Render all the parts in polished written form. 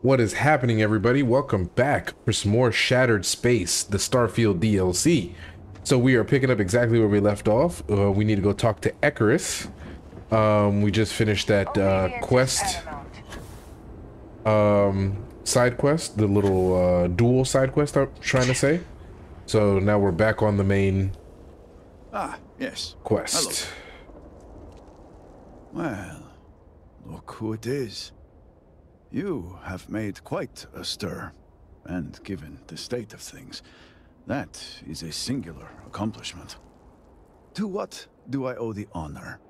What is happening, everybody? Welcome back for some more Shattered Space, the Starfield DLC. So we are picking up exactly where we left off. We need to go talk to Ecris. We just finished that quest, side quest, the little dual side quest I'm trying to say. So now we're back on the main quest. Hello. Well, look who it is. You have made quite a stir, and given the state of things, that is a singular accomplishment. To what do I owe the honor,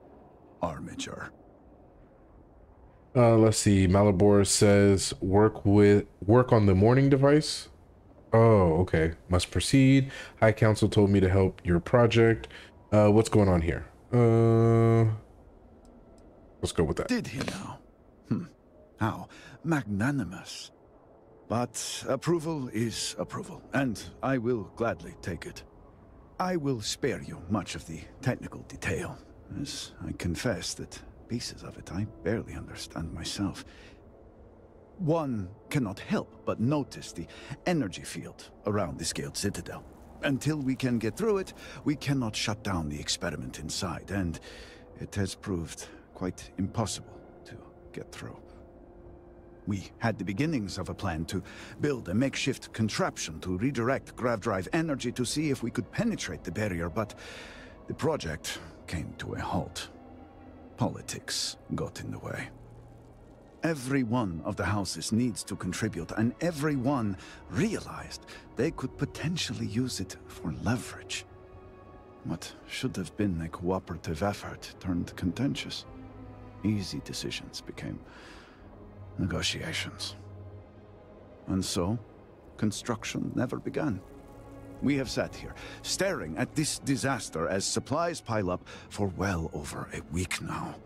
Armiger? Let's see, Malibor says work on the Mourning Device. Oh, okay. Must proceed. High Council told me to help your project. What's going on here? Let's go with that. Did he now? How magnanimous. But approval is approval, and I will gladly take it. I will spare you much of the technical detail, as I confess that pieces of it I barely understand myself. One cannot help but notice the energy field around the Scaled Citadel. Until we can get through it, we cannot shut down the experiment inside, and it has proved quite impossible to get through. We had the beginnings of a plan to build a makeshift contraption to redirect grav-drive energy to see if we could penetrate the barrier, but the project came to a halt. Politics got in the way. Every one of the houses needs to contribute, and everyone realized they could potentially use it for leverage. What should have been a cooperative effort turned contentious. Easy decisions became negotiations. And so, construction never began. We have sat here, staring at this disaster as supplies pile up for well over a week now.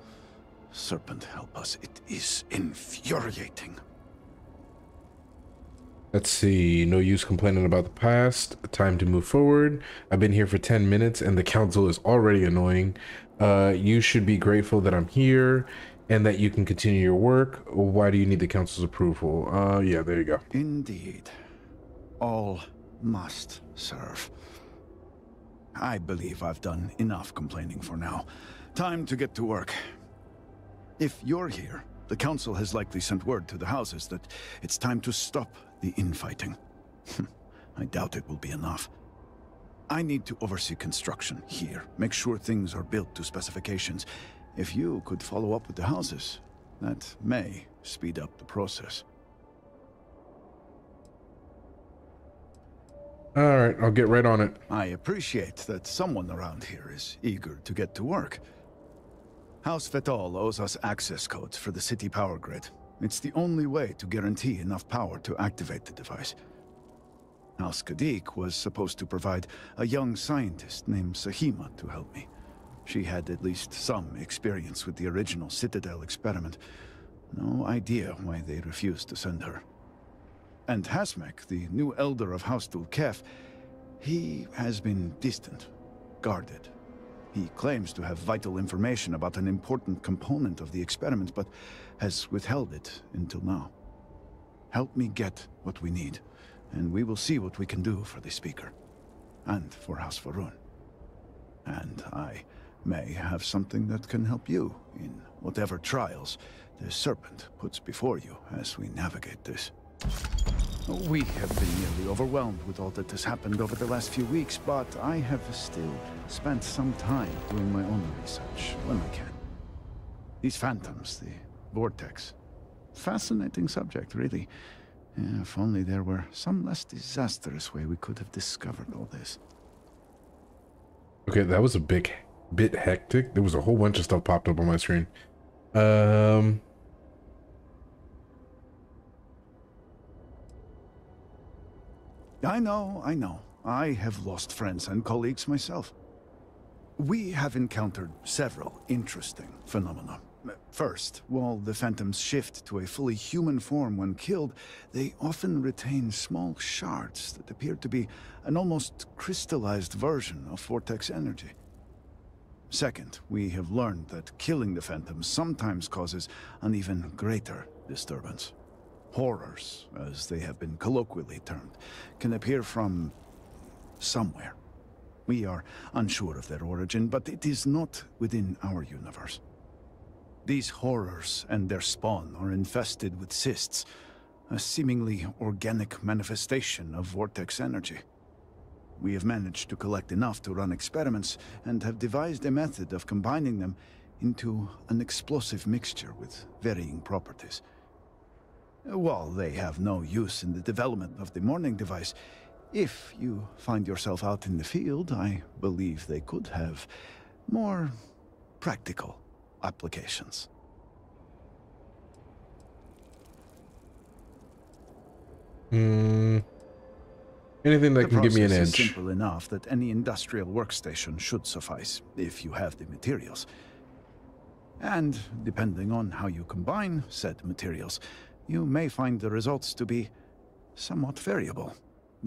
Serpent help us, it is infuriating. Let's see, no use complaining about the past, time to move forward. I've been here for 10 minutes and the council is already annoying. You should be grateful that I'm here and that you can continue your work. Why do you need the council's approval? Yeah, there you go. Indeed. All must serve. I believe I've done enough complaining for now. Time to get to work. If you're here, the council has likely sent word to the houses that it's time to stop the infighting. I doubt it will be enough. I need to oversee construction here, make sure things are built to specifications. If you could follow up with the houses, that may speed up the process. All right, I'll get right on it. I appreciate that someone around here is eager to get to work. House Fetal owes us access codes for the city power grid. It's the only way to guarantee enough power to activate the device. House Kadik was supposed to provide a young scientist named Sahima to help me. She had at least some experience with the original Citadel experiment. No idea why they refused to send her. And Hasmek, the new elder of House Dulkef, he has been distant, guarded. He claims to have vital information about an important component of the experiment, but has withheld it until now. Help me get what we need, and we will see what we can do for the Speaker, and for House Va'ruun. And I may have something that can help you in whatever trials the Serpent puts before you as we navigate this. We have been nearly overwhelmed with all that has happened over the last few weeks, but I have still spent some time doing my own research when I can. These phantoms, the vortex. Fascinating subject, really. If only there were some less disastrous way we could have discovered all this. Okay, that was a bit hectic. There was a whole bunch of stuff popped up on my screen. I know. I have lost friends and colleagues myself. We have encountered several interesting phenomena. First, while the phantoms shift to a fully human form when killed, they often retain small shards that appear to be an almost crystallized version of vortex energy. Second, we have learned that killing the phantoms sometimes causes an even greater disturbance. horrors, as they have been colloquially termed, can appear from somewhere. We are unsure of their origin, but it is not within our universe. These horrors and their spawn are infested with cysts, a seemingly organic manifestation of vortex energy. We have managed to collect enough to run experiments and have devised a method of combining them into an explosive mixture with varying properties. While they have no use in the development of the Mourning Device, if you find yourself out in the field, I believe they could have more practical applications. Anything that can give me an edge. The process is simple enough that any industrial workstation should suffice, if you have the materials. And depending on how you combine said materials, you may find the results to be somewhat variable.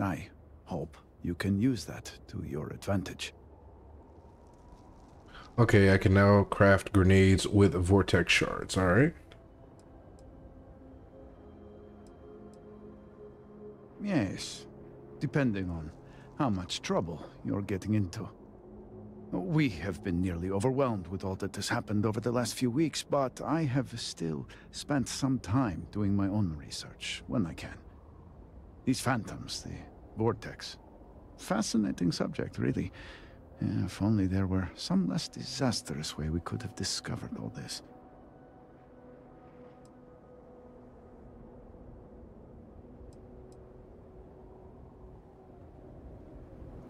I hope you can use that to your advantage. Okay, I can now craft grenades with vortex shards, all right? Yes, depending on how much trouble you're getting into. We have been nearly overwhelmed with all that has happened over the last few weeks, but I have still spent some time doing my own research when I can. These phantoms, the vortex. Fascinating subject, really. If only there were some less disastrous way we could have discovered all this.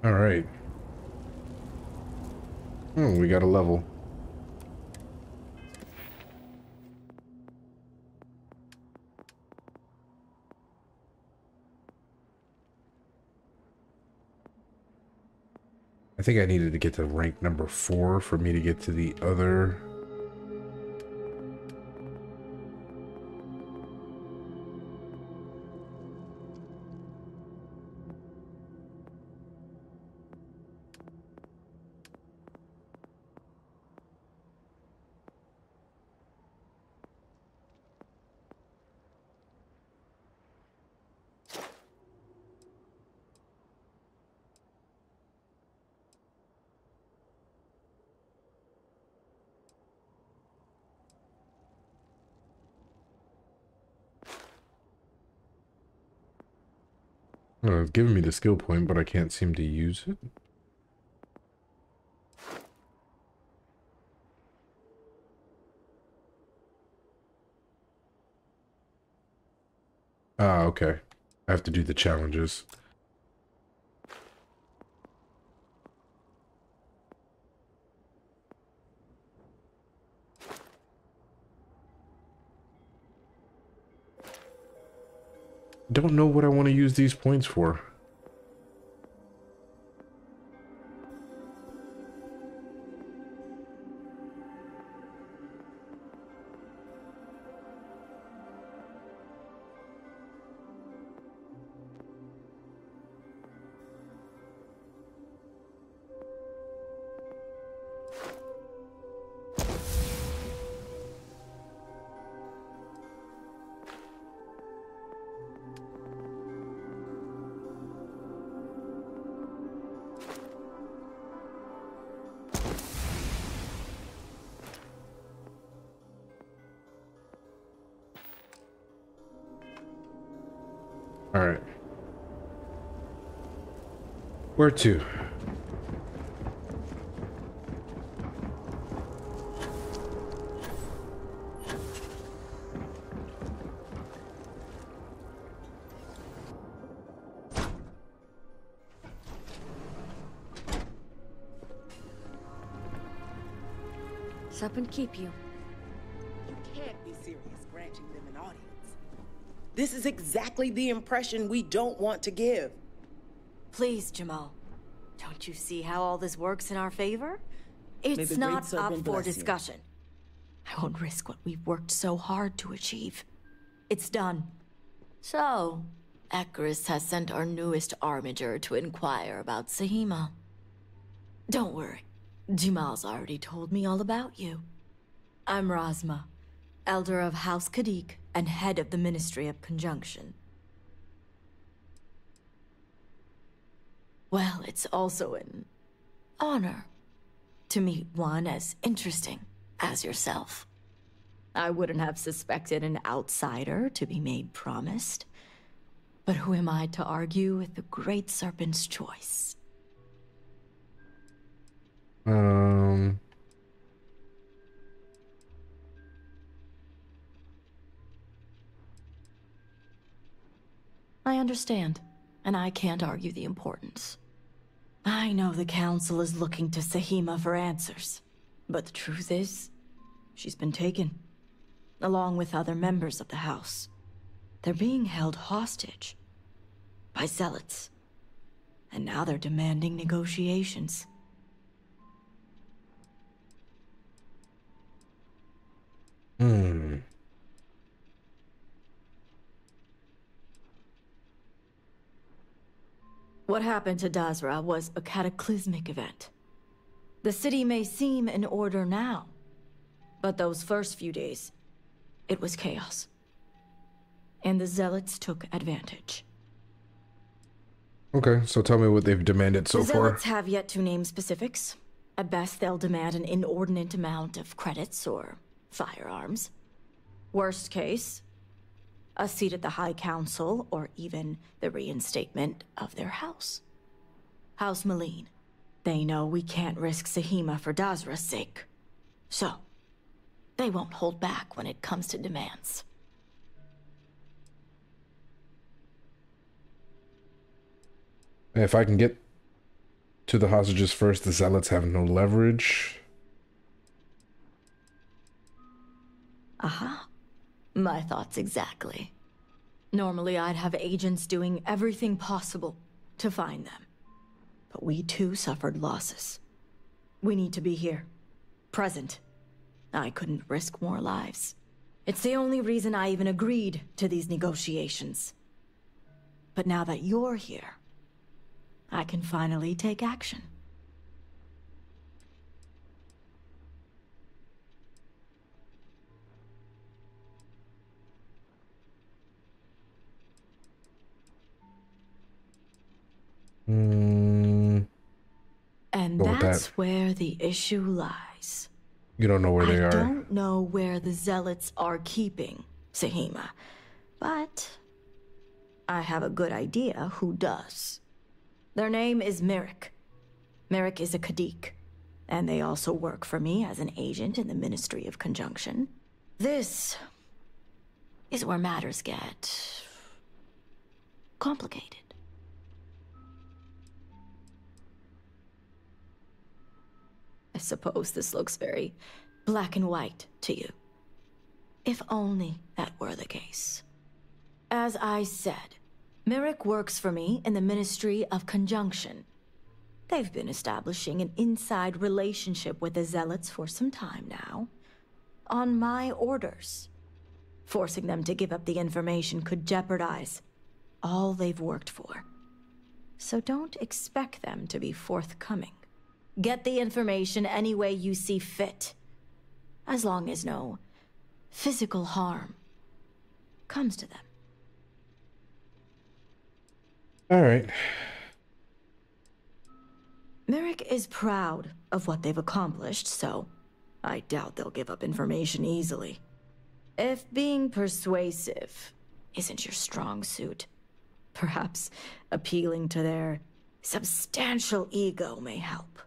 All right. We got a level. I think I needed to get to rank number 4 for me to get to the other. It's giving me the skill point, but I can't seem to use it. Ah, okay. I have to do the challenges. Don't know what I want to use these points for. Where to? Sup and keep you. You can't be serious granting them an audience. This is exactly the impression we don't want to give. Please, Jamal. Don't you see how all this works in our favor? It's not up for discussion. I won't risk what we've worked so hard to achieve. It's done. So, Ecris has sent our newest armiger to inquire about Sahima. Don't worry. Jamal's already told me all about you. I'm Razma, elder of House Kadik and head of the Ministry of Conjunction. Well, it's also an honor to meet one as interesting as yourself. I wouldn't have suspected an outsider to be made promised, but who am I to argue with the Great Serpent's choice? I understand, and I can't argue the importance. I know the Council is looking to Sahima for answers, but the truth is, she's been taken, along with other members of the House. They're being held hostage by zealots, and now they're demanding negotiations. What happened to Dazra was a cataclysmic event. The city may seem in order now, but those first few days, it was chaos. And the zealots took advantage. Okay, so tell me what they've demanded so far. The zealots have yet to name specifics. At best, they'll demand an inordinate amount of credits or firearms. Worst case, a seat at the High Council, or even the reinstatement of their house. House Malin. They know we can't risk Sahima for Dazra's sake. So, they won't hold back when it comes to demands. If I can get to the hostages first, the zealots have no leverage. Aha. My thoughts exactly. Normally, I'd have agents doing everything possible to find them. But we too suffered losses. We need to be here. Present. I couldn't risk more lives. It's the only reason I even agreed to these negotiations. But now that you're here, I can finally take action. And that's where the issue lies. You don't know where they are. I don't know where the zealots are keeping Sahima, but I have a good idea who does. Their name is Merrick. Merrick is a Kadik, and they also work for me as an agent in the Ministry of Conjunction. This is where matters get complicated. I suppose this looks very black and white to you. If only that were the case. As I said, Merrick works for me in the Ministry of Conjunction. They've been establishing an inside relationship with the zealots for some time now, on my orders. Forcing them to give up the information could jeopardize all they've worked for. So don't expect them to be forthcoming. Get the information any way you see fit, as long as no physical harm comes to them. All right. Merrick is proud of what they've accomplished, so I doubt they'll give up information easily. If being persuasive isn't your strong suit, perhaps appealing to their substantial ego may help.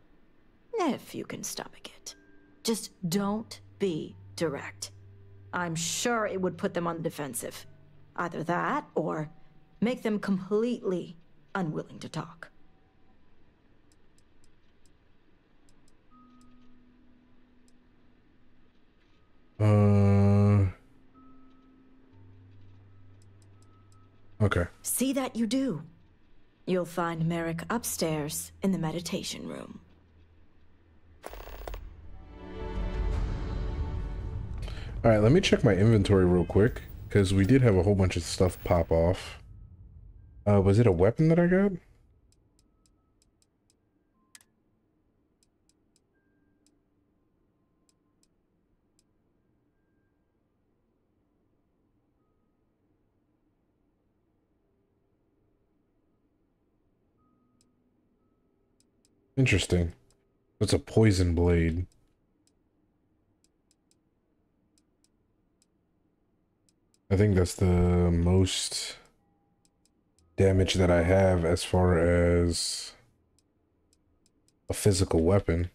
If you can stomach it. Just don't be direct. I'm sure it would put them on the defensive. Either that, or make them completely unwilling to talk. Okay. See that you do. You'll find Merrick upstairs in the meditation room. All right, let me check my inventory real quick, because we did have a whole bunch of stuff pop off. Was it a weapon that I got? Interesting. That's a poison blade. I think that's the most damage that I have as far as a physical weapon.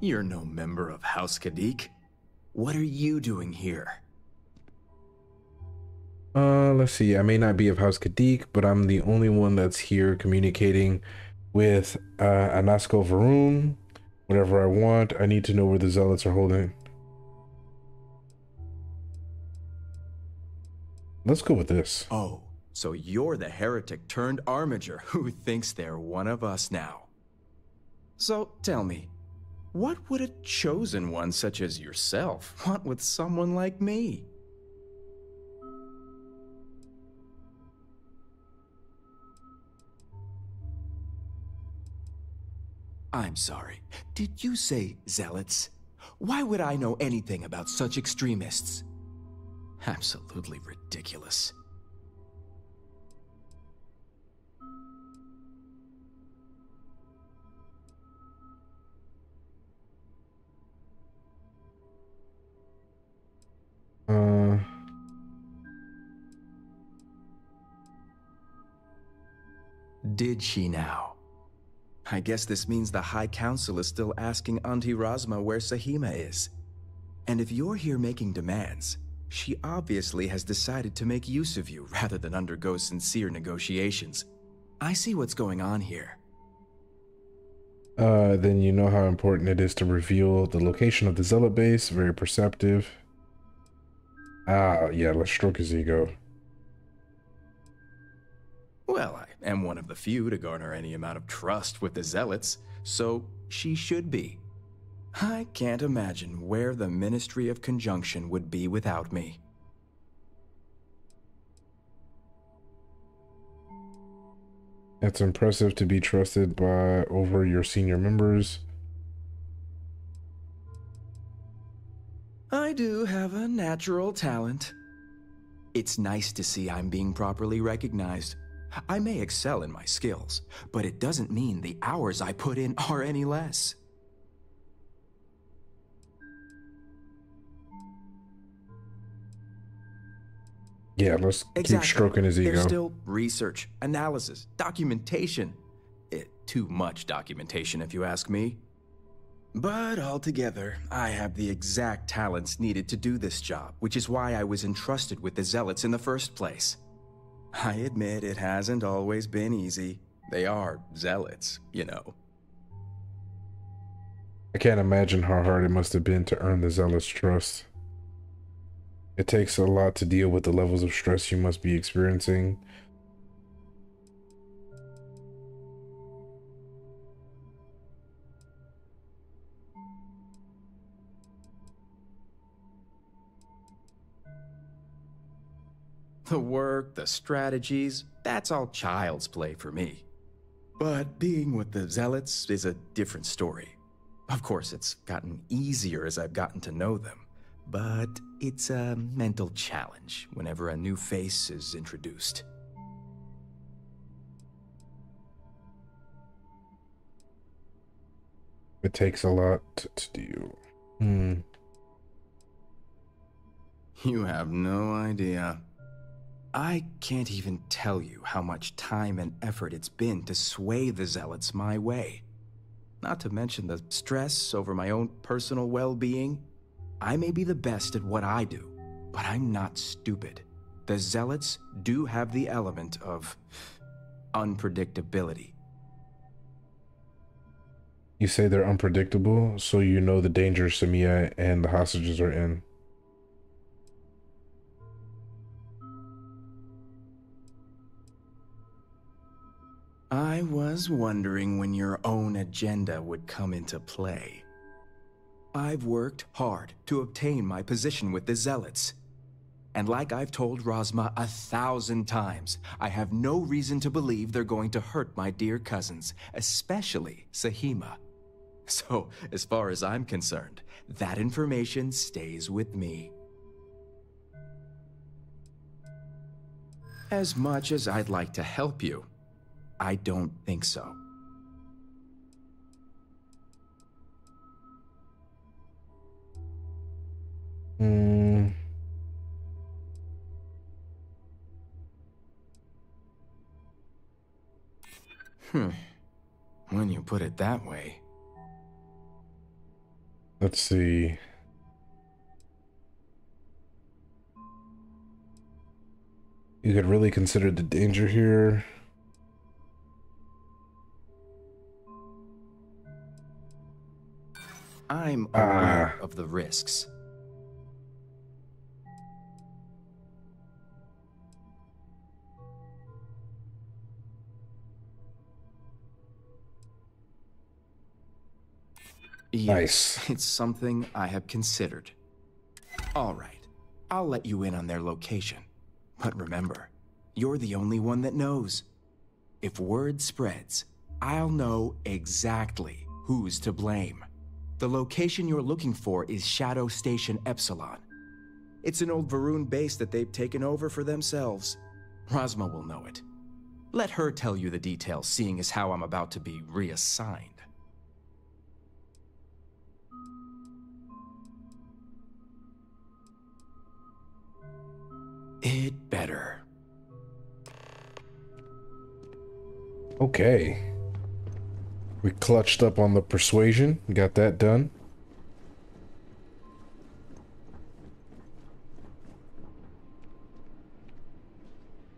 You're no member of House Kadik. What are you doing here? Let's see. I may not be of House Kadik, but I'm the only one that's here communicating with Anasko Va'ruun. Whatever I want, I need to know where the zealots are holding. Let's go with this. Oh, so you're the heretic turned armiger who thinks they're one of us now. So tell me, what would a chosen one such as yourself want with someone like me? I'm sorry. Did you say zealots? Why would I know anything about such extremists? Absolutely ridiculous. Did she now? I guess this means the High Council is still asking Auntie Razma where Sahima is. And if you're here making demands, she obviously has decided to make use of you rather than undergo sincere negotiations. I see what's going on here. Then you know how important it is to reveal the location of the zealot base. Very perceptive. Ah, yeah, let's stroke his ego. Well, I am one of the few to garner any amount of trust with the zealots, so she should be. I can't imagine where the Ministry of Conjunction would be without me. It's impressive to be trusted by over your senior members. I do have a natural talent. It's nice to see I'm being properly recognized. I may excel in my skills, but it doesn't mean the hours I put in are any less. Yeah, let's keep stroking his ego. There's still research, analysis, documentation. Too much documentation, if you ask me. But altogether, I have the exact talents needed to do this job, which is why I was entrusted with the zealots in the first place. I admit it hasn't always been easy. They are zealots, you know. I can't imagine how hard it must have been to earn the zealots' trust. It takes a lot to deal with the levels of stress you must be experiencing. The work, the strategies, that's all child's play for me. But being with the zealots is a different story. Of course, it's gotten easier as I've gotten to know them, but it's a mental challenge whenever a new face is introduced. It takes a lot to do. You have no idea. I can't even tell you how much time and effort it's been to sway the zealots my way. Not to mention the stress over my own personal well-being. I may be the best at what I do, but I'm not stupid. The zealots do have the element of unpredictability. You say they're unpredictable, so you know the danger Samia and the hostages are in. I was wondering when your own agenda would come into play. I've worked hard to obtain my position with the Zealots. And like I've told Razma 1,000 times, I have no reason to believe they're going to hurt my dear cousins, especially Sahima. So, as far as I'm concerned, that information stays with me. As much as I'd like to help you, I don't think so. When you put it that way. Let's see. You could really consider the danger here. I'm aware of the risks. Yes, nice. It's something I have considered. All right, I'll let you in on their location. But remember, you're the only one that knows. If word spreads, I'll know exactly who's to blame. The location you're looking for is Shadow Station Epsilon. It's an old Va'ruun base that they've taken over for themselves. Razma will know it. Let her tell you the details, seeing as how I'm about to be reassigned. It better. Okay. We clutched up on the persuasion. Got that done.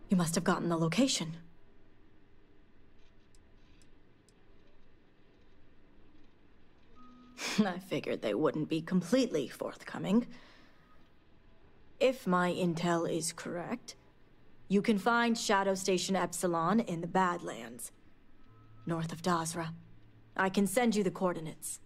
You must have gotten the location. I figured they wouldn't be completely forthcoming. If my intel is correct, you can find Shadow Station Epsilon in the Badlands, north of Dazra. I can send you the coordinates.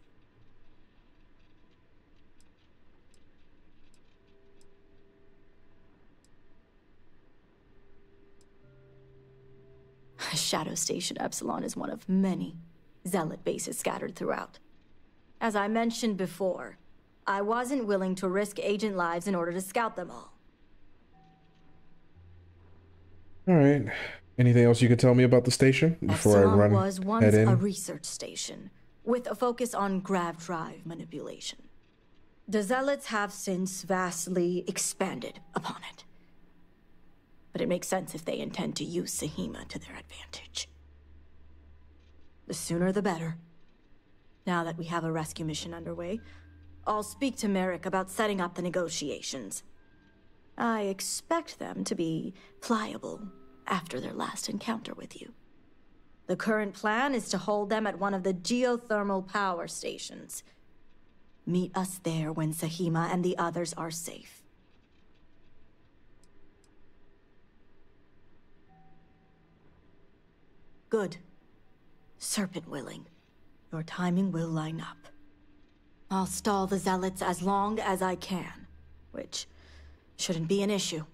Shadow Station Epsilon is one of many Zealot bases scattered throughout. As I mentioned before, I wasn't willing to risk agent lives in order to scout them all. Alright. Anything else you could tell me about the station before I run? It was once a research station with a focus on grav drive manipulation. The Zealots have since vastly expanded upon it. But it makes sense if they intend to use Sahima to their advantage. The sooner the better. Now that we have a rescue mission underway, I'll speak to Merrick about setting up the negotiations. I expect them to be pliable after their last encounter with you. The current plan is to hold them at one of the geothermal power stations. Meet us there when Sahima and the others are safe. Good. Serpent willing, your timing will line up. I'll stall the Zealots as long as I can, which shouldn't be an issue.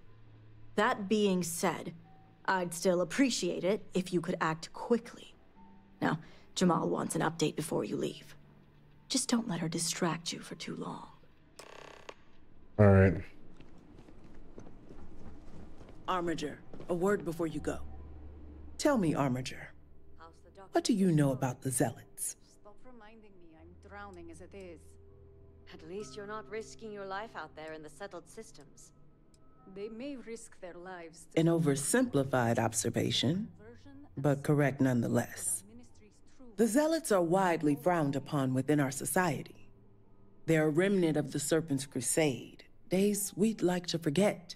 That being said, I'd still appreciate it if you could act quickly. Now, Jamal wants an update before you leave. Just don't let her distract you for too long. All right. Armiger, a word before you go. Tell me, Armiger, what do you know about the Zealots? Drowning as it is. At least you're not risking your life out there in the settled systems. They may risk their lives. An oversimplified observation, but correct nonetheless. The Zealots are widely frowned upon within our society. They're a remnant of the Serpent's Crusade, days we'd like to forget.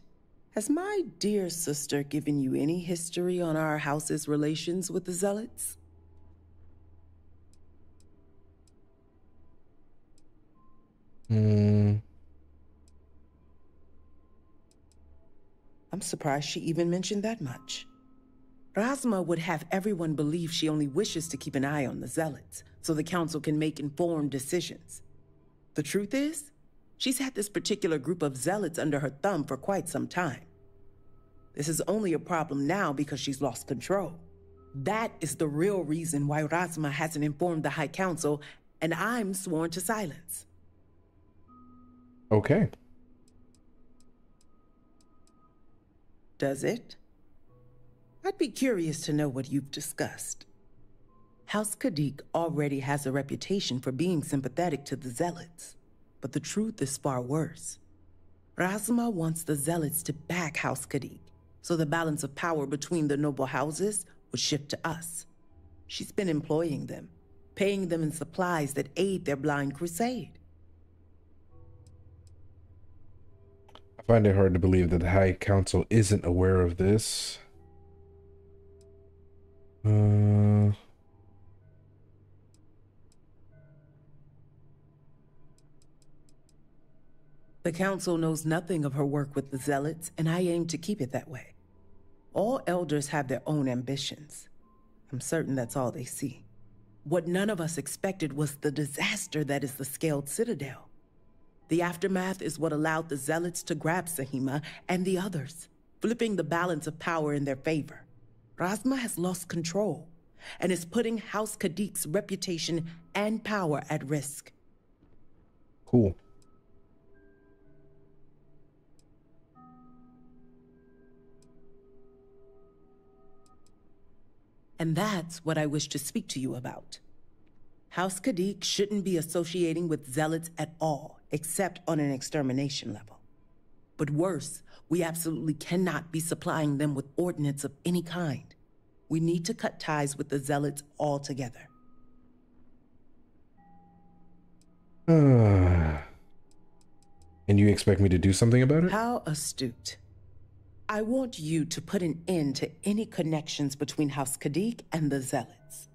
Has my dear sister given you any history on our house's relations with the Zealots? I'm surprised she even mentioned that much. Razma would have everyone believe she only wishes to keep an eye on the zealots, so the council can make informed decisions. The truth is, she's had this particular group of zealots under her thumb for quite some time. This is only a problem now because she's lost control. That is the real reason why Razma hasn't informed the High Council, and I'm sworn to silence. Okay. Does it? I'd be curious to know what you've discussed. House Kadik already has a reputation for being sympathetic to the zealots, but the truth is far worse. Razma wants the zealots to back House Kadik, so the balance of power between the noble houses would shift to us. She's been employing them, paying them in supplies that aid their blind crusade. I find it hard to believe that the High Council isn't aware of this. The Council knows nothing of her work with the Zealots, and I aim to keep it that way. All elders have their own ambitions. I'm certain that's all they see. What none of us expected was the disaster that is the Scaled Citadel. The aftermath is what allowed the Zealots to grab Sahima and the others, flipping the balance of power in their favor. Razma has lost control and is putting House Kadik's reputation and power at risk. Cool. And that's what I wish to speak to you about. House Kadik shouldn't be associating with zealots at all, except on an extermination level. But worse, we absolutely cannot be supplying them with ordnance of any kind. We need to cut ties with the zealots altogether. And you expect me to do something about it? How astute. I want you to put an end to any connections between House Kadik and the Zealots.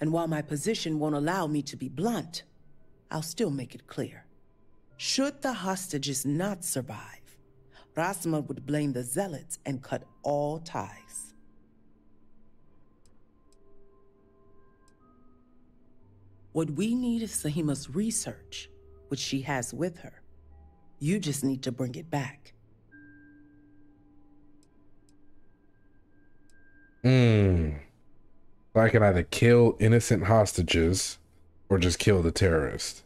And while my position won't allow me to be blunt, I'll still make it clear. Should the hostages not survive, Razma would blame the Zealots and cut all ties. What we need is Sahima's research, which she has with her. You just need to bring it back. So I can either kill innocent hostages or just kill the terrorist.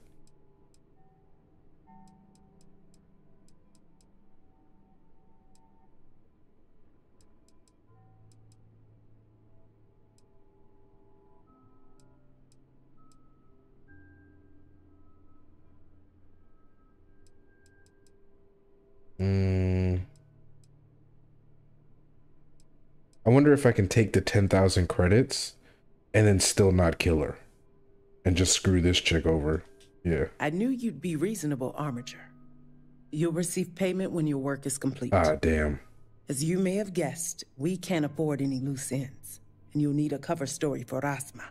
I wonder if I can take the 10,000 credits and then still not kill her and just screw this chick over. Yeah. I knew you'd be reasonable, Armiger. You'll receive payment when your work is complete. Ah, damn. As you may have guessed, we can't afford any loose ends, and you'll need a cover story for Razma.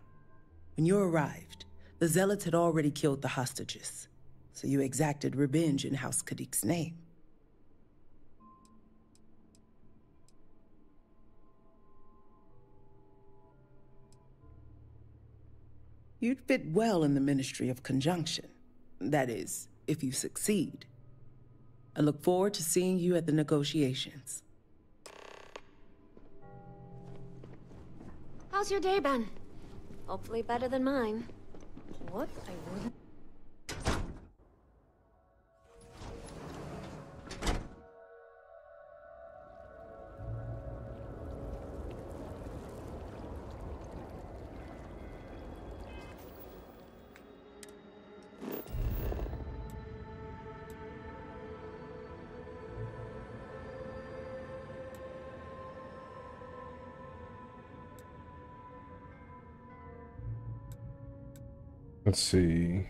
When you arrived, the Zealots had already killed the hostages, so you exacted revenge in House Kadik's name. You'd fit well in the Ministry of Conjunction. That is, if you succeed. I look forward to seeing you at the negotiations. How's your day been? Hopefully better than mine. What? I wouldn't... Let's see.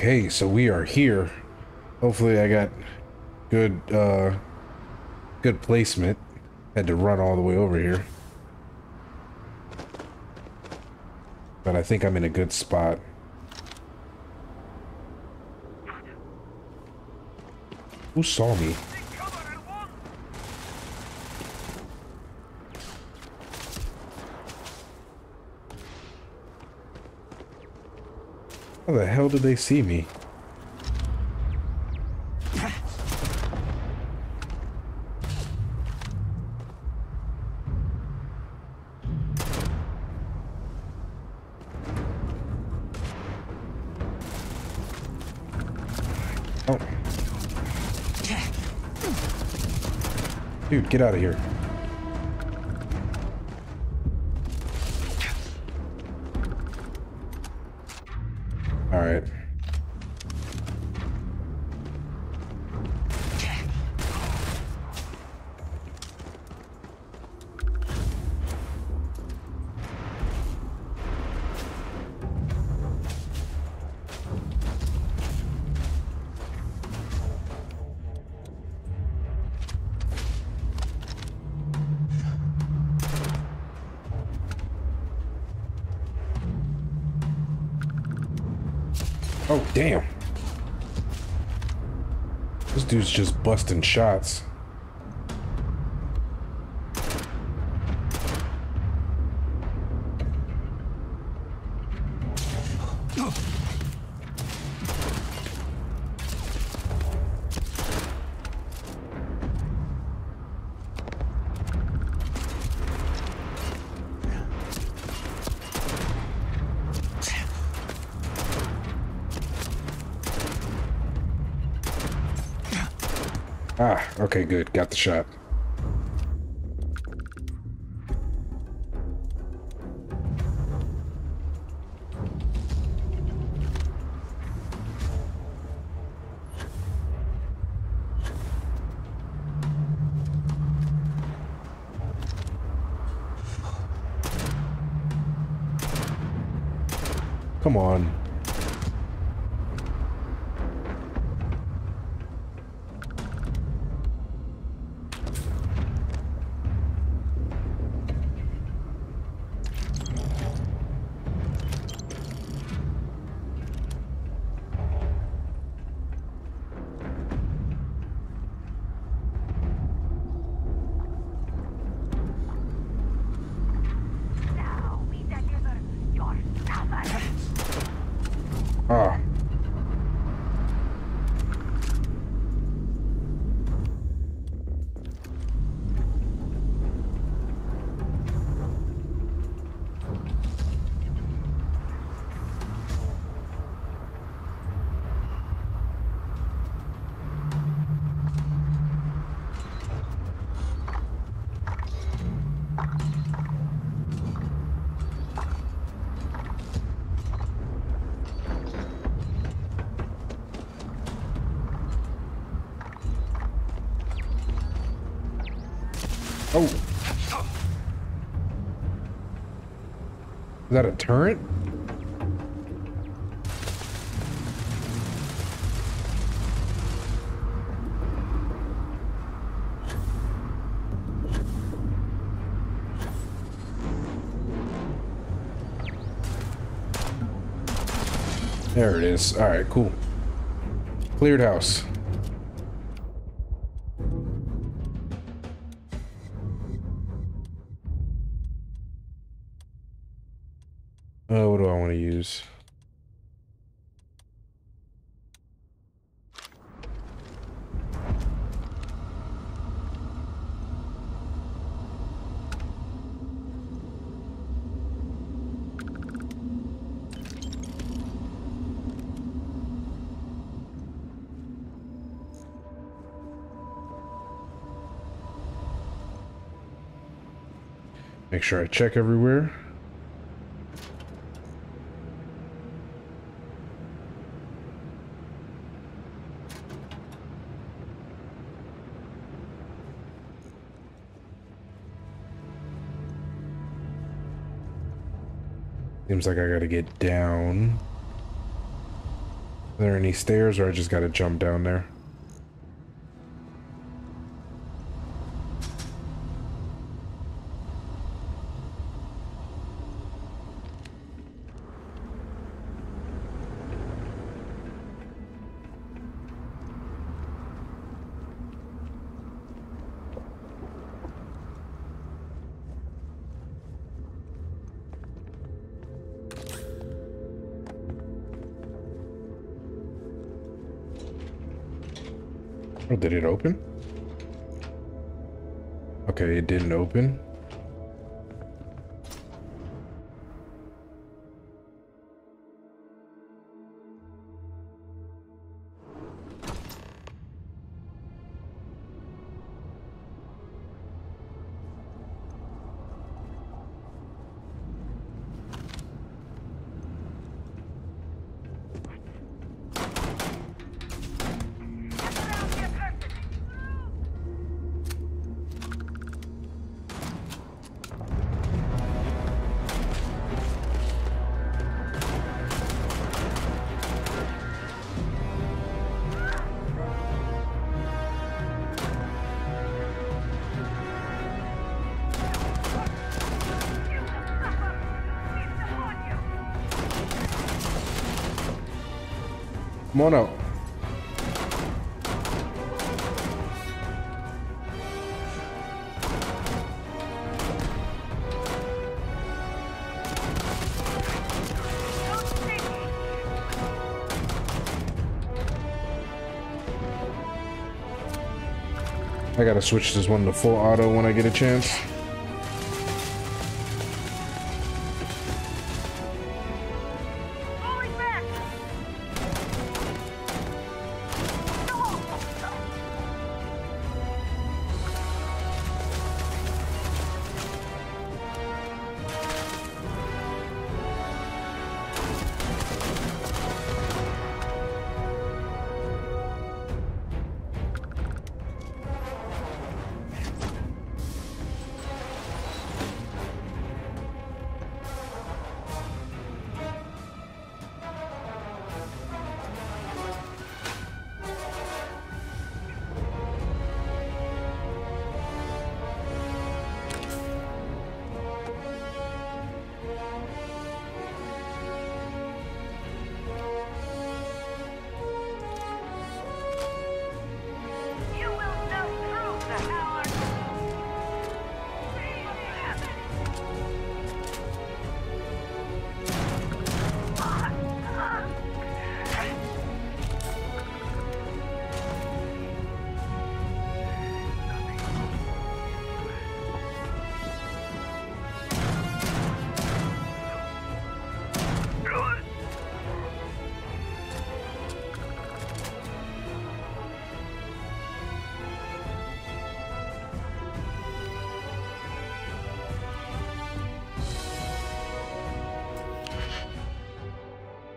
Okay, so we are here. Hopefully I got good, good placement. Had to run all the way over here. But I think I'm in a good spot. Who saw me? How the hell did they see me? Dude, get out of here. All right. Oh, damn. This dude's just busting shots. Ah, okay, good. Got the shot. Come on. Oh. Is that a turret? There it is. All right, cool. Cleared house. What do I want to use? Make sure I check everywhere. Seems like I gotta get down. Are there any stairs, or I just gotta jump down there? Oh, did it open? Okay, it didn't open. Come on out. I gotta switch this one to full auto when I get a chance.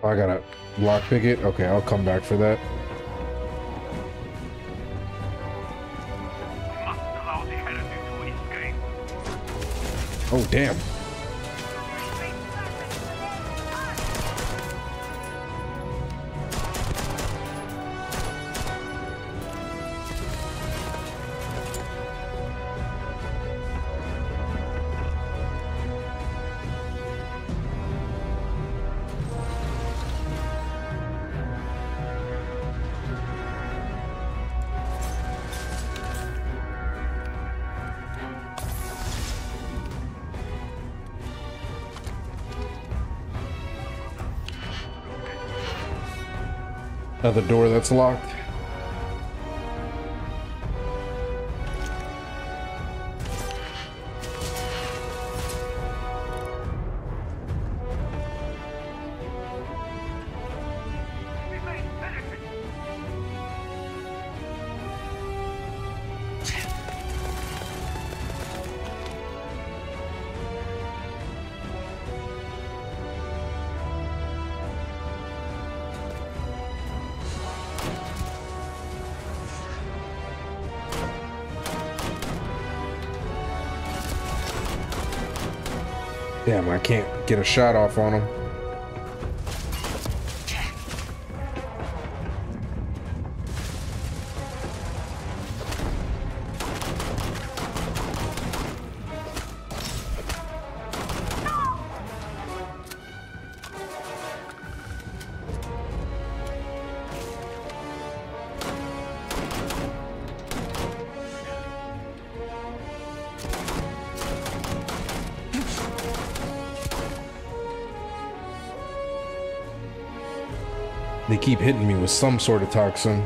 I gotta lockpick it? Okay, I'll come back for that. Oh, damn. Another door that's locked. Damn, I can't get a shot off on him. They keep hitting me with some sort of toxin.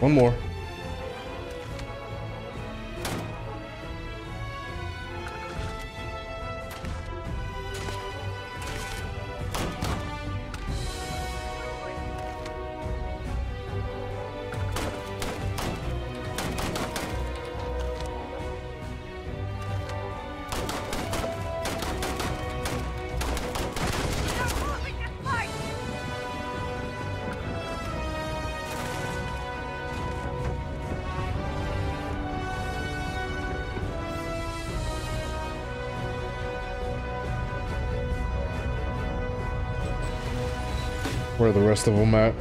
One more. Where are the rest of them at?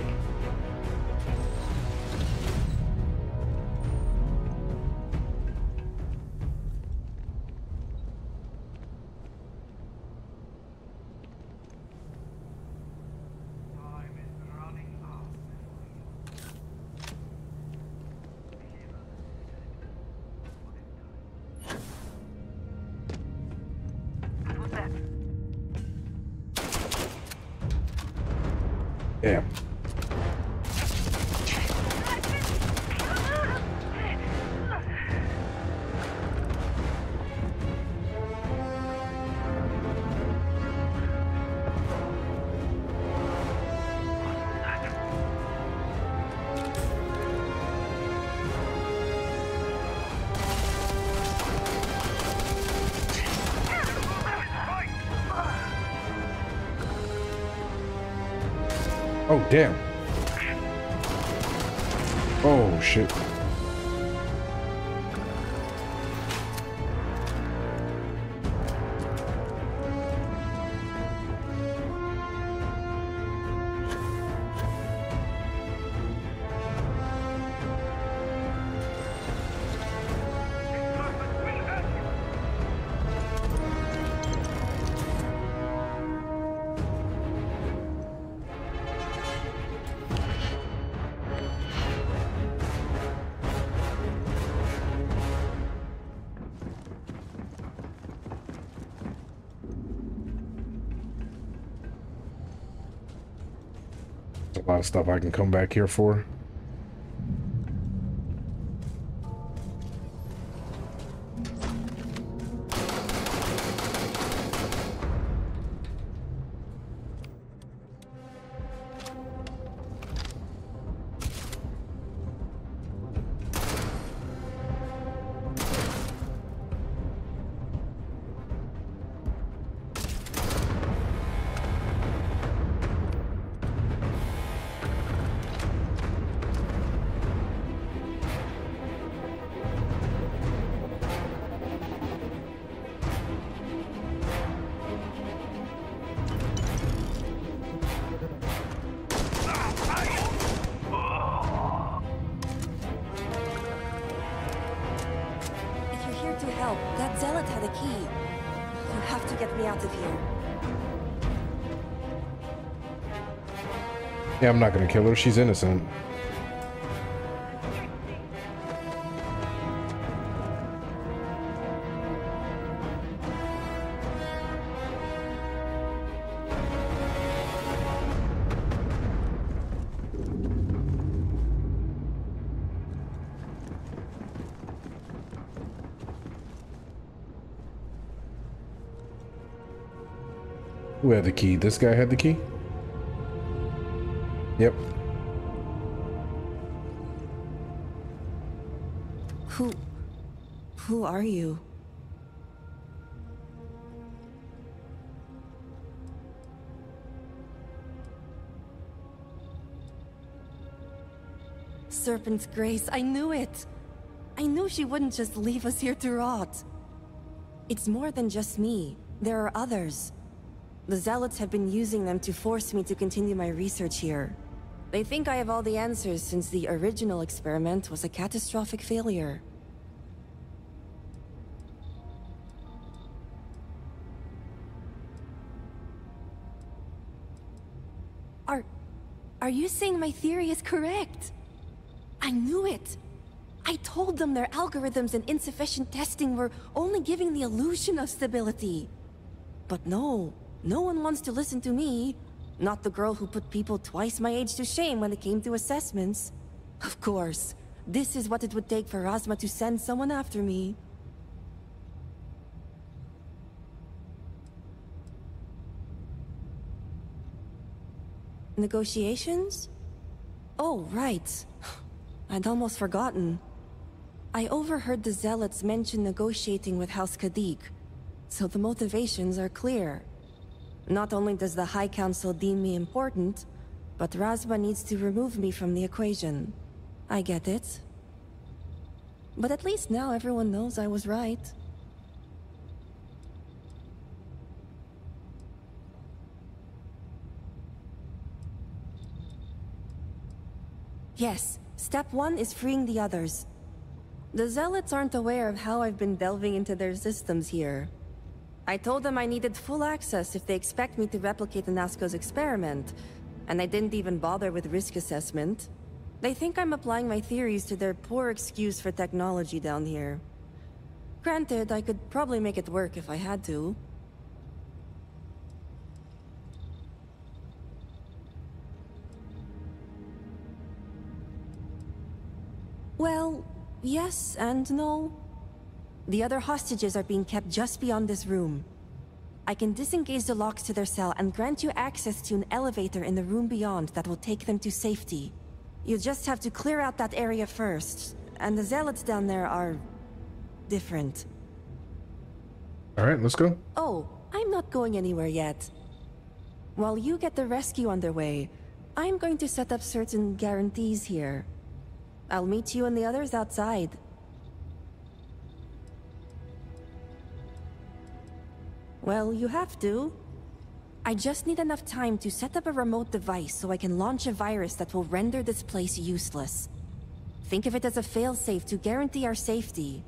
Oh, damn. Oh, shit. A lot of stuff I can come back here for. Yeah, I'm not gonna kill her. She's innocent. Who had the key? This guy had the key? Yep. Who are you? Serpent's Grace, I knew it. I knew she wouldn't just leave us here to rot. It's more than just me. There are others. The Zealots have been using them to force me to continue my research here. They think I have all the answers since the original experiment was a catastrophic failure. Are you saying my theory is correct? I knew it! I told them their algorithms and insufficient testing were only giving the illusion of stability. But no, no one wants to listen to me. Not the girl who put people twice my age to shame when it came to assessments. Of course, this is what it would take for Razma to send someone after me. Negotiations? Oh, right. I'd almost forgotten. I overheard the Zealots mention negotiating with House Kadik, so the motivations are clear. Not only does the High Council deem me important, but Razma needs to remove me from the equation. I get it. But at least now everyone knows I was right. Yes, step one is freeing the others. The Zealots aren't aware of how I've been delving into their systems here. I told them I needed full access if they expect me to replicate Anasko's experiment, and I didn't even bother with risk assessment. They think I'm applying my theories to their poor excuse for technology down here. Granted, I could probably make it work if I had to. Well, yes and no. The other hostages are being kept just beyond this room. I can disengage the locks to their cell and grant you access to an elevator in the room beyond that will take them to safety. You just have to clear out that area first, and the Zealots down there are different. Alright, let's go. Oh, I'm not going anywhere yet. While you get the rescue underway, I'm going to set up certain guarantees here. I'll meet you and the others outside. Well, you have to. I just need enough time to set up a remote device so I can launch a virus that will render this place useless. Think of it as a failsafe to guarantee our safety.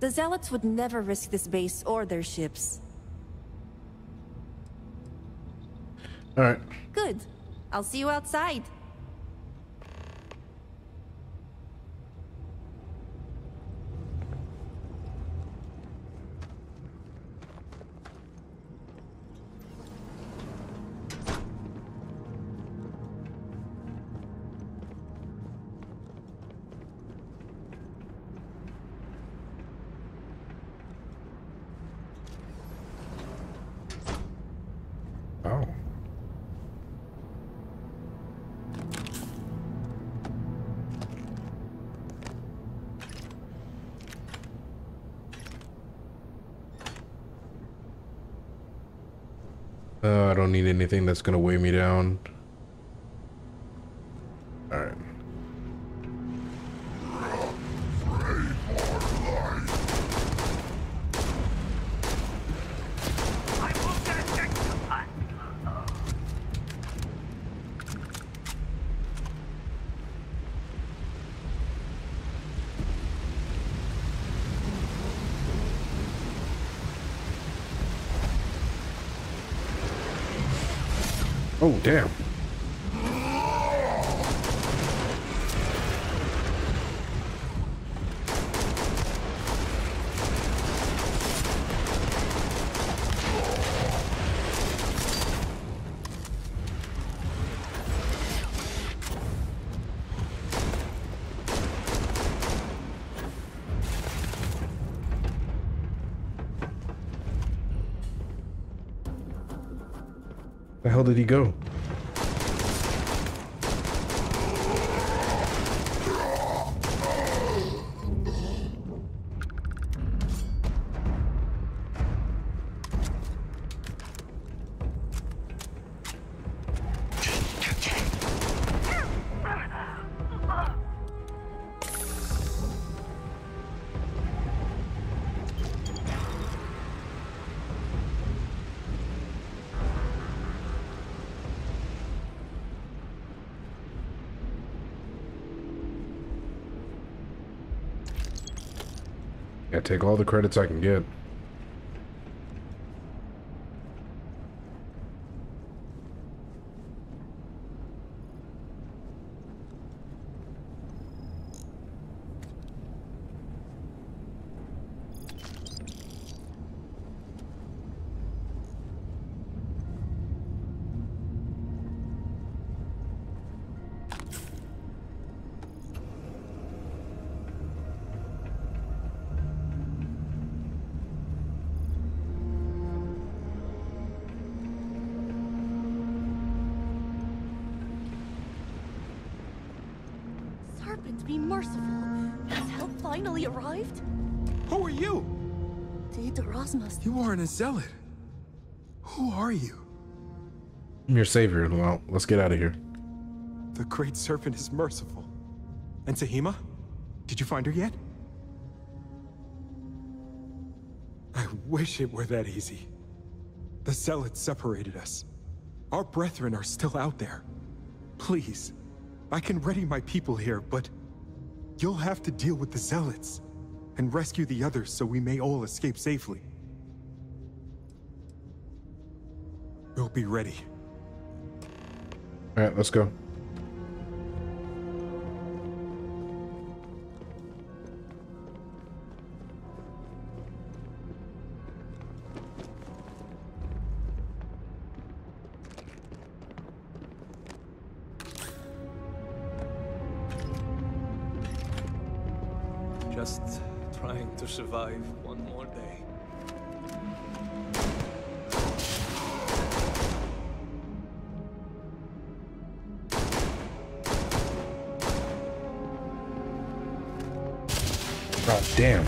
The Zealots would never risk this base or their ships. All right. Good. I'll see you outside. I don't need anything that's gonna weigh me down. All right. Oh, damn. Where did he go? Take all the credits I can get. heavens be merciful. Has help finally arrived? Who are you? You aren't a zealot. Who are you? I'm your savior. Well, let's get out of here. The great serpent is merciful. And Sahima? Did you find her yet? I wish it were that easy. The zealots separated us. Our brethren are still out there. Please, I can ready my people here, but you'll have to deal with the zealots and rescue the others so we may all escape safely. We'll be ready. All right, let's go. Survive one more day. God damn.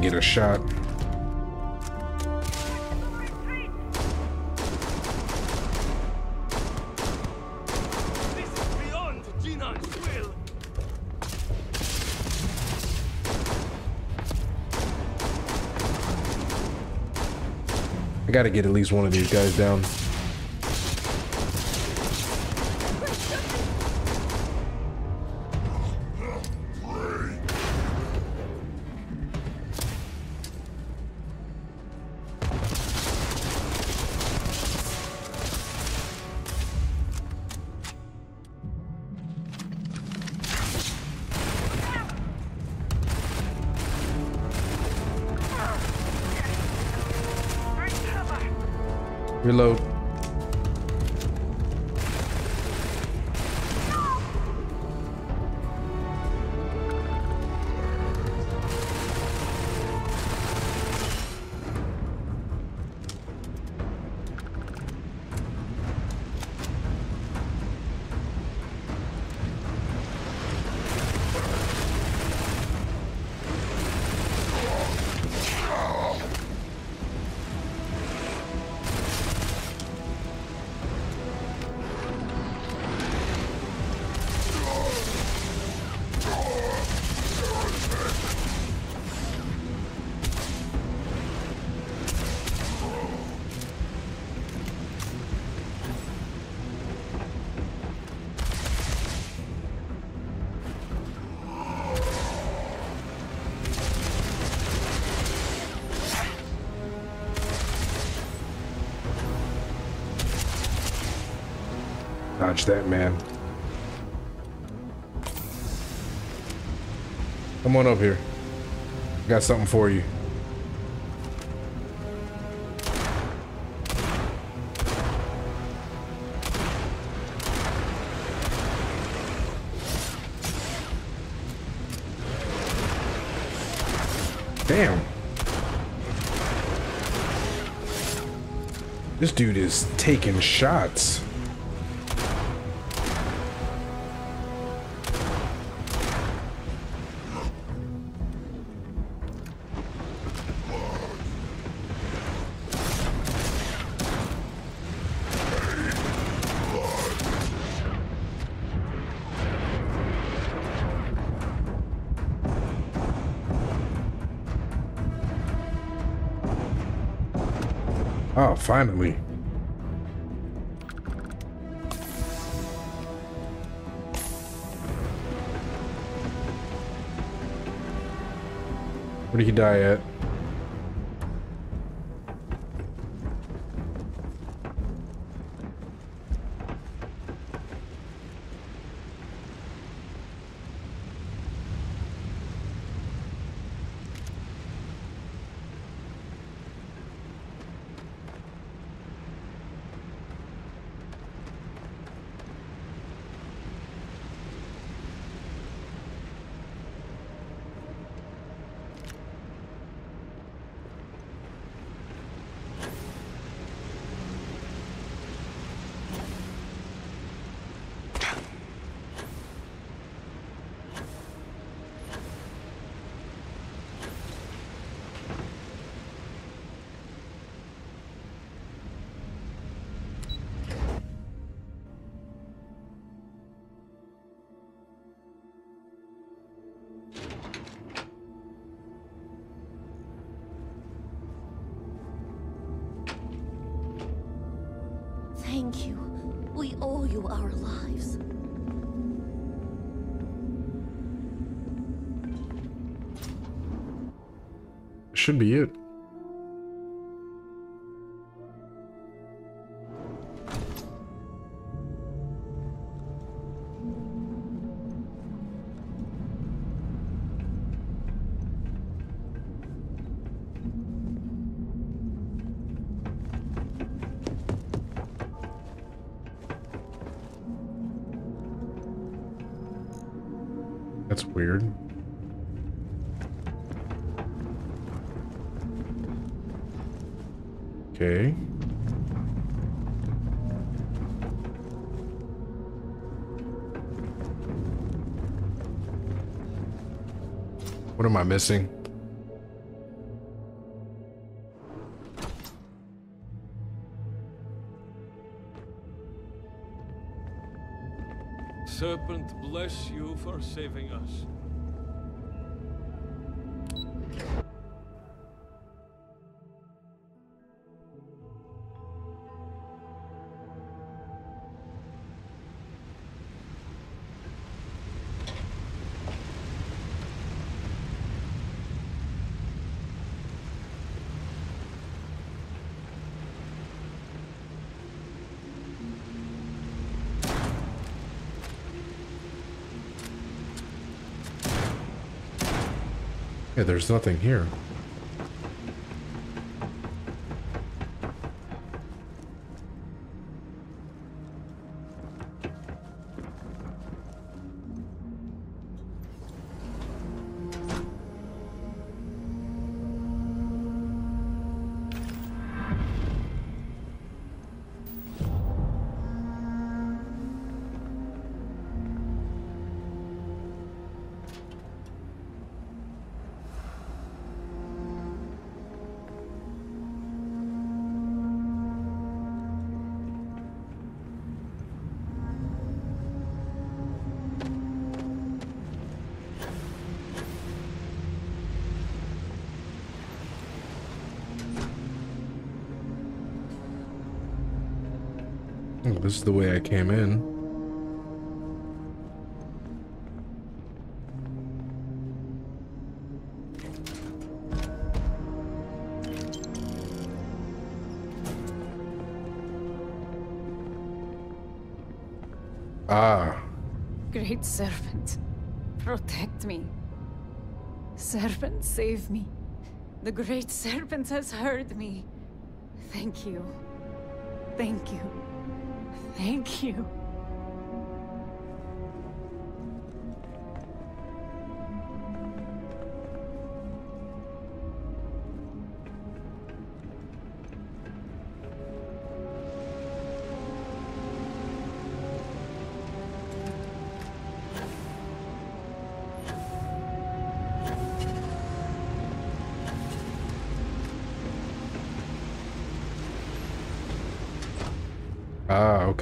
Get a shot. This is beyond Jina's will. I gotta get at least one of these guys down. Reload. Dodge that man. Come on up here. I got something for you. Damn. This dude is taking shots. Oh, finally. Where did he die at? value our lives. Should be it. That's weird. Okay. What am I missing? Serpent, bless you for saving us. Yeah, there's nothing here. This is the way I came in. Ah. Great serpent, protect me. Serpent, save me. The great serpent has heard me. Thank you. Thank you. Thank you.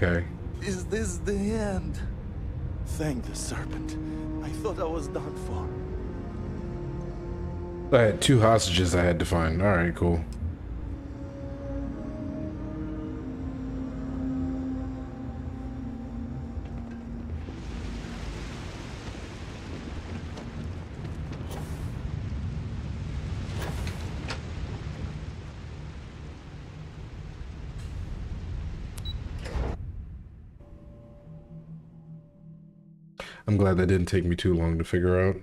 Okay. Is this the end? Thank the serpent. I thought I was done for. I had 2 hostages I had to find. Alright, cool. I'm glad that didn't take me too long to figure out.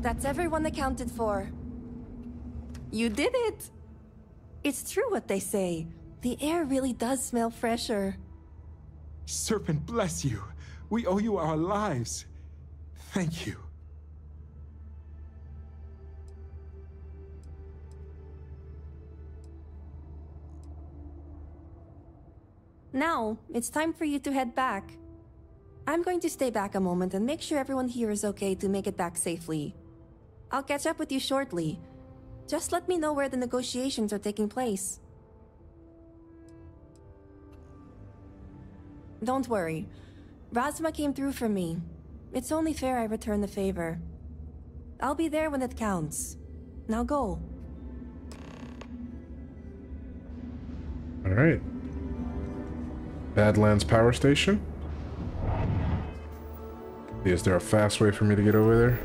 That's everyone accounted for. You did it! It's true what they say. The air really does smell fresher. Serpent, bless you. We owe you our lives. Thank you. Now, it's time for you to head back. I'm going to stay back a moment and make sure everyone here is okay to make it back safely. I'll catch up with you shortly. Just let me know where the negotiations are taking place. Don't worry. Razma came through for me. It's only fair I return the favor. I'll be there when it counts. Now go. All right. Badlands Power Station. Is there a fast way for me to get over there?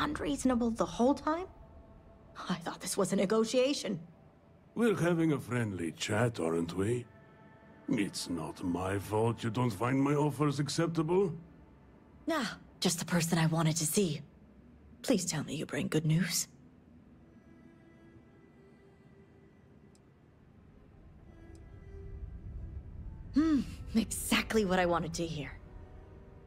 Unreasonable the whole time? I thought this was a negotiation. We're having a friendly chat, aren't we? It's not my fault you don't find my offers acceptable. Nah, just the person I wanted to see. Please tell me you bring good news. Exactly what I wanted to hear.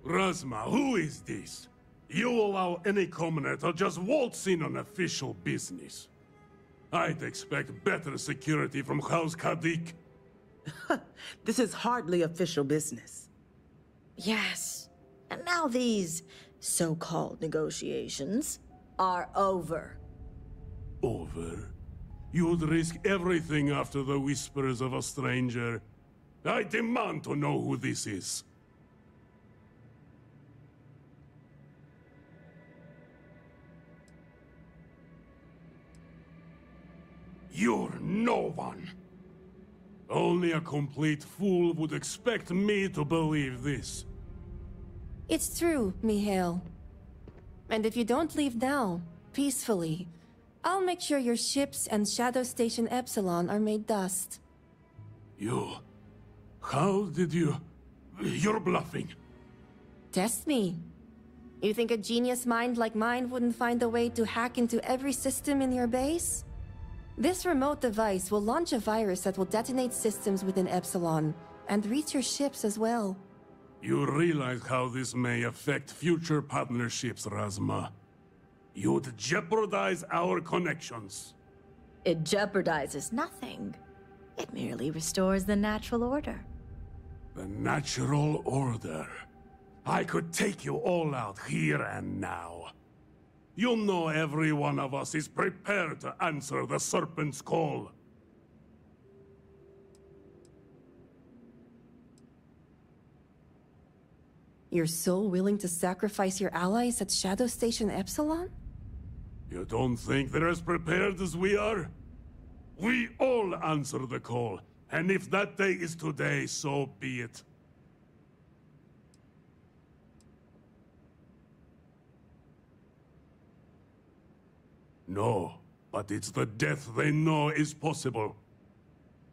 Razma, who is this? You allow any commoner to just waltz in on official business. I'd expect better security from House Kadik. This is hardly official business. Yes. And now these so-called negotiations are over. Over? You would risk everything after the whispers of a stranger. I demand to know who this is. You're no one. Only a complete fool would expect me to believe this. It's true, Mihail. And if you don't leave now, peacefully, I'll make sure your ships and Shadow Station Epsilon are made dust. You... how did you... you're bluffing. Test me. You think a genius mind like mine wouldn't find a way to hack into every system in your base? This remote device will launch a virus that will detonate systems within Epsilon, and reach your ships as well. You realize how this may affect future partnerships, Razma. You'd jeopardize our connections. It jeopardizes nothing. It merely restores the natural order. The natural order? I could take you all out here and now. You know every one of us is prepared to answer the Serpent's call. You're so willing to sacrifice your allies at Shadow Station Epsilon? You don't think they're as prepared as we are? We all answer the call, and if that day is today, so be it. No, but it's the death they know is possible.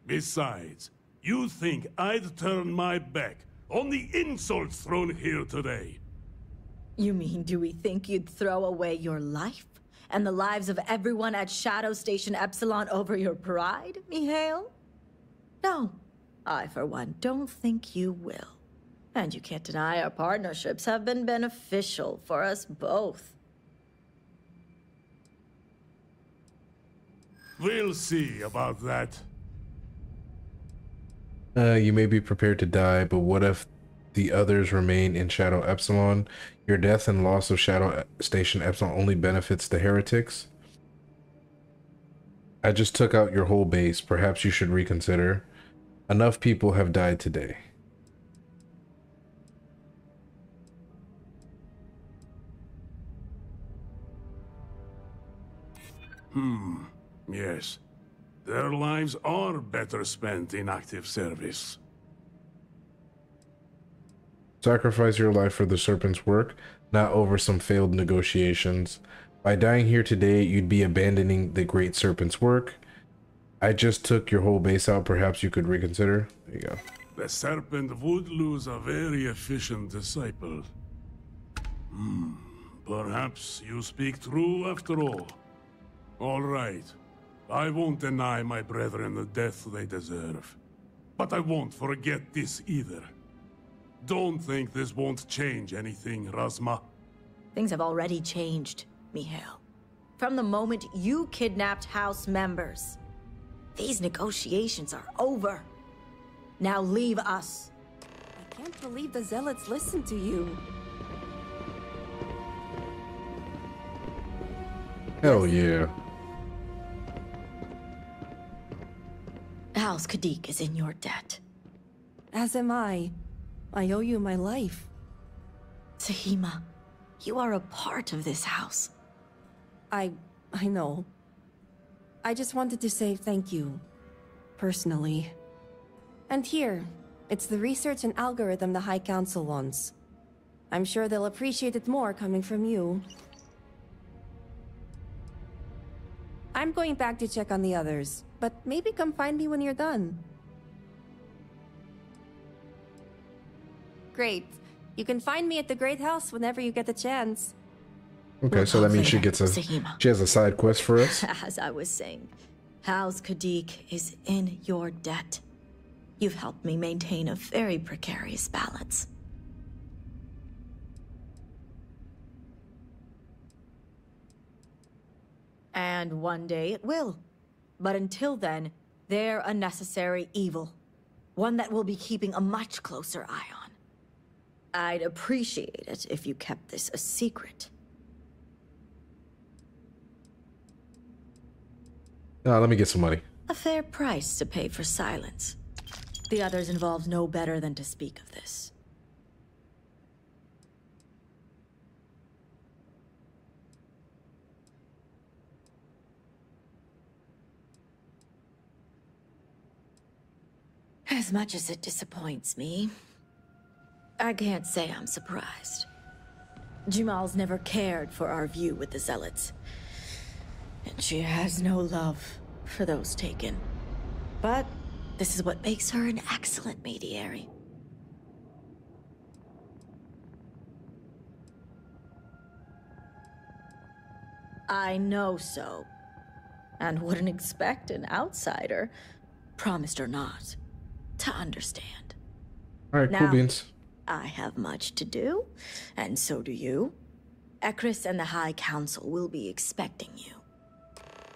Besides, you think I'd turn my back on the insults thrown here today? You mean, do we think you'd throw away your life and the lives of everyone at Shadow Station Epsilon over your pride, Mihail? No, I for one don't think you will. And you can't deny our partnerships have been beneficial for us both. We'll see about that. You may be prepared to die, but what if the others remain in Shadow Epsilon? Your death and loss of Shadow Station Epsilon only benefits the heretics. I just took out your whole base. Perhaps you should reconsider. Enough people have died today. Yes, their lives are better spent in active service. Sacrifice your life for the Serpent's work, not over some failed negotiations. By dying here today, you'd be abandoning the Great Serpent's work. I just took your whole base out. Perhaps you could reconsider. There you go. The Serpent would lose a very efficient disciple. Perhaps you speak true after all. All right. I won't deny my brethren the death they deserve, but I won't forget this either. Don't think this won't change anything, Razma. Things have already changed, Mihail. From the moment you kidnapped House members. These negotiations are over. Now leave us. I can't believe the Zealots listened to you. Hell yeah. House Kadik is in your debt. As am I. I owe you my life. Sahima, you are a part of this house. I know. I just wanted to say thank you. Personally. And here, it's the research and algorithm the High Council wants. I'm sure they'll appreciate it more coming from you. I'm going back to check on the others, but maybe come find me when you're done. Great. You can find me at the Great House whenever you get the chance. Okay, so that means she gets a Sahima. She has a side quest for us. As I was saying, House Kadik is in your debt. You've helped me maintain a very precarious balance. And one day it will. But until then, they're a necessary evil. One that we'll be keeping a much closer eye on. I'd appreciate it if you kept this a secret. Let me get some money. A fair price to pay for silence. The others involved know better than to speak of this. As much as it disappoints me, I can't say I'm surprised. Jamal's never cared for our view with the Zealots. And she has no love for those taken. But this is what makes her an excellent mediator. I know so. And wouldn't expect an outsider, promised or not, to understand. All right, cool beans. I have much to do, and so do you. Ecris and the High Council will be expecting you.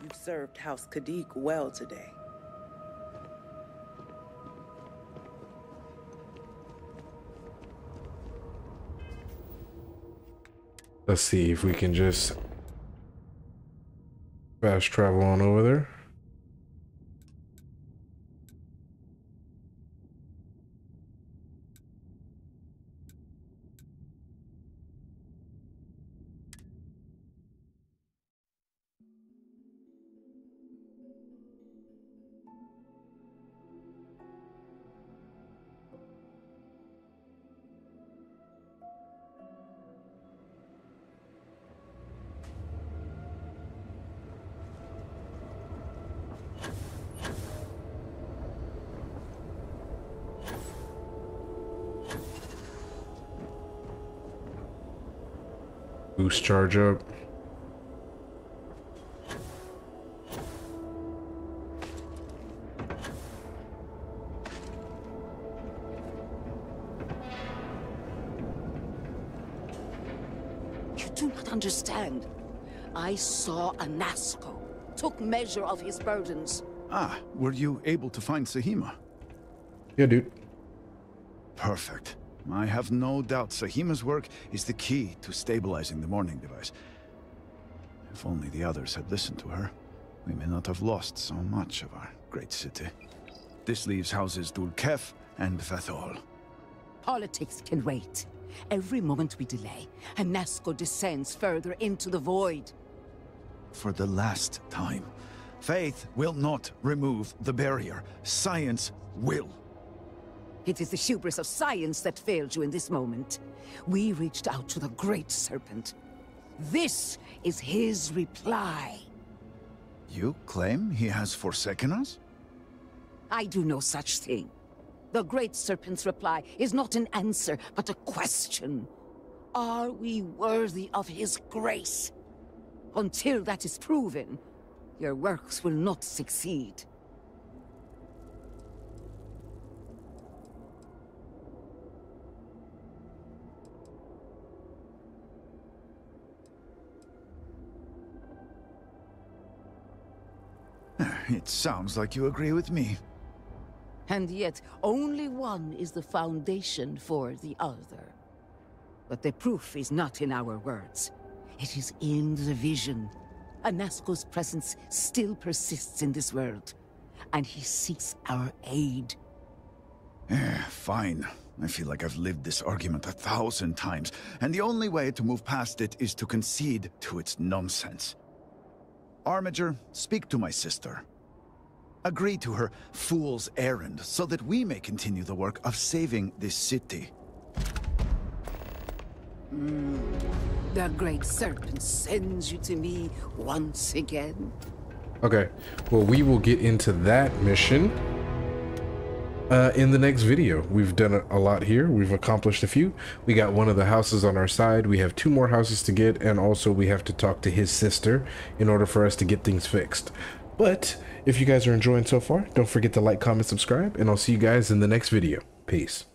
You've served House Kadik well today. Let's see if we can just fast travel on over there. Boost charge up. You do not understand. I saw Anasko, took measure of his burdens. Ah, were you able to find Sahima? Yeah, dude. Perfect. I have no doubt Sahima's work is the key to stabilizing the Mourning Device. If only the others had listened to her, we may not have lost so much of our great city. This leaves houses Dulkef and Vethol. Politics can wait. Every moment we delay, Hanasko descends further into the void. For the last time, faith will not remove the barrier. Science will. It is the hubris of science that failed you in this moment. We reached out to the Great Serpent. This is his reply. You claim he has forsaken us? I do no such thing. The Great Serpent's reply is not an answer, but a question. Are we worthy of his grace? Until that is proven, your works will not succeed. It sounds like you agree with me. And yet, only one is the foundation for the other. But the proof is not in our words. It is in the vision. Anasko's presence still persists in this world, and he seeks our aid. Fine. I feel like I've lived this argument 1,000 times, and the only way to move past it is to concede to its nonsense. Armiger, speak to my sister. Agree to her fool's errand, so that we may continue the work of saving this city. The Great Serpent sends you to me once again. Okay, well, we will get into that mission in the next video. We've done a lot here. We've accomplished a few. We got one of the houses on our side. We have two more houses to get, and also we have to talk to his sister in order for us to get things fixed. But if you guys are enjoying so far, don't forget to like, comment, subscribe, and I'll see you guys in the next video. Peace.